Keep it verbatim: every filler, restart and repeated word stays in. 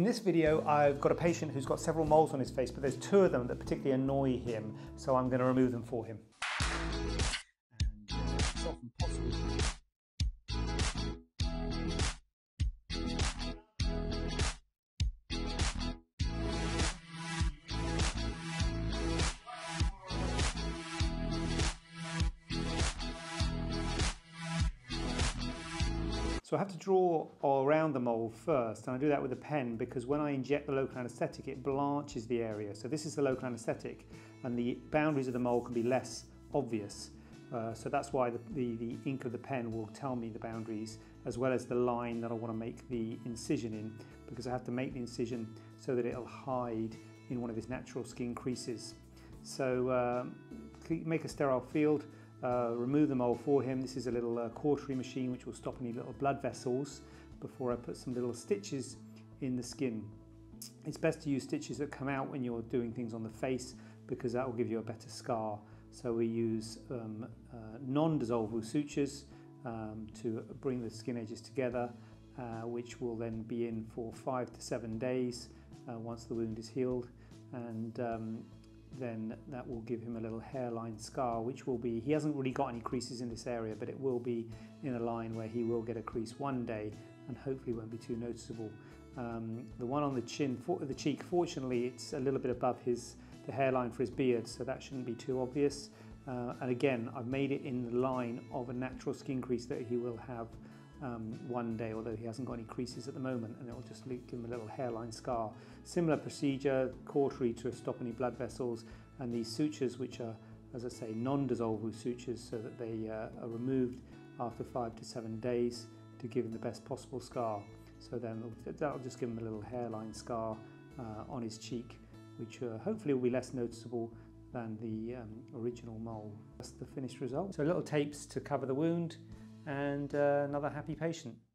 In this video, I've got a patient who's got several moles on his face, but there's two of them that particularly annoy him, so I'm going to remove them for him. And, uh, as often possible. So I have to draw around the mole first, and I do that with a pen because when I inject the local anaesthetic, it blanches the area. So this is the local anaesthetic, and the boundaries of the mole can be less obvious. Uh, so that's why the, the, the ink of the pen will tell me the boundaries, as well as the line that I want to make the incision in, because I have to make the incision so that it'll hide in one of his natural skin creases. So uh, make a sterile field. Uh, remove the mole for him. This is a little uh, cautery machine which will stop any little blood vessels before I put some little stitches in the skin. It's best to use stitches that come out when you're doing things on the face because that will give you a better scar. So we use um, uh, non-dissolvable sutures um, to bring the skin edges together, uh, which will then be in for five to seven days uh, once the wound is healed, and um, then that will give him a little hairline scar, which will be, he hasn't really got any creases in this area, but it will be in a line where he will get a crease one day and hopefully won't be too noticeable. Um, the one on the chin, for, the cheek, fortunately it's a little bit above his the hairline for his beard, so that shouldn't be too obvious. Uh, and again, I've made it in the line of a natural skin crease that he will have Um, one day, although he hasn't got any creases at the moment, and it will just give him a little hairline scar. Similar procedure, cautery to stop any blood vessels, and these sutures, which are, as I say, non-dissolvable sutures, so that they uh, are removed after five to seven days to give him the best possible scar. So then that will just give him a little hairline scar uh, on his cheek, which uh, hopefully will be less noticeable than the um, original mole. That's the finished result. So little tapes to cover the wound, and uh, another happy patient.